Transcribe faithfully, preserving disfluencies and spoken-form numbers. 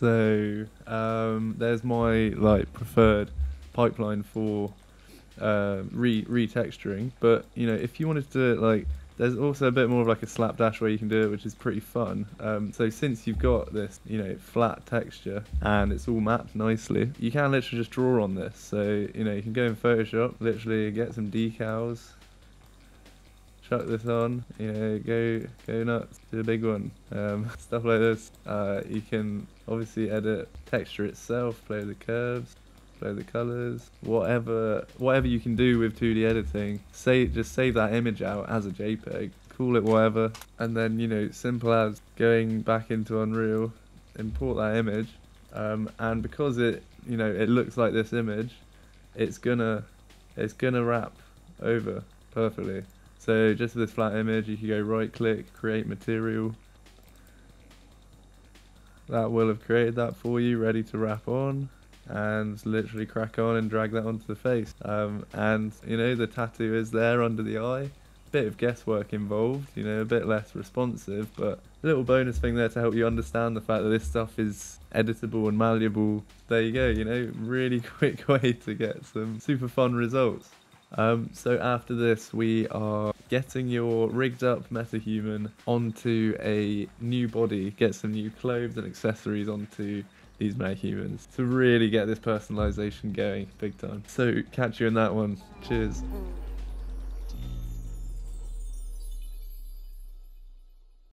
So um, there's my like preferred pipeline for uh, re retexturing. But you know, if you wanted to like, there's also a bit more of like a slapdash way you can do it, which is pretty fun. Um, so since you've got this, you know, flat texture and it's all mapped nicely, you can literally just draw on this. So you know, you can go in Photoshop, literally get some decals, chuck this on, you know, go go nuts, do a big one, um, stuff like this. Uh, you can obviously edit texture itself, play with the curves, play with the colours, whatever whatever you can do with two D editing. Say just save that image out as a JPEG, call it whatever, and then you know, simple as going back into Unreal, import that image, um, and because it you know it looks like this image, it's gonna it's gonna wrap over perfectly. So just with this flat image, you can go right click, create material. That will have created that for you, ready to wrap on, and literally crack on and drag that onto the face. Um, and you know, the tattoo is there under the eye. Bit of guesswork involved, you know, a bit less responsive, but a little bonus thing there to help you understand the fact that this stuff is editable and malleable. There you go, you know, really quick way to get some super fun results. Um, so after this, we are getting your rigged up MetaHuman onto a new body, get some new clothes and accessories onto these MetaHumans to really get this personalization going big time. So catch you in that one. Cheers.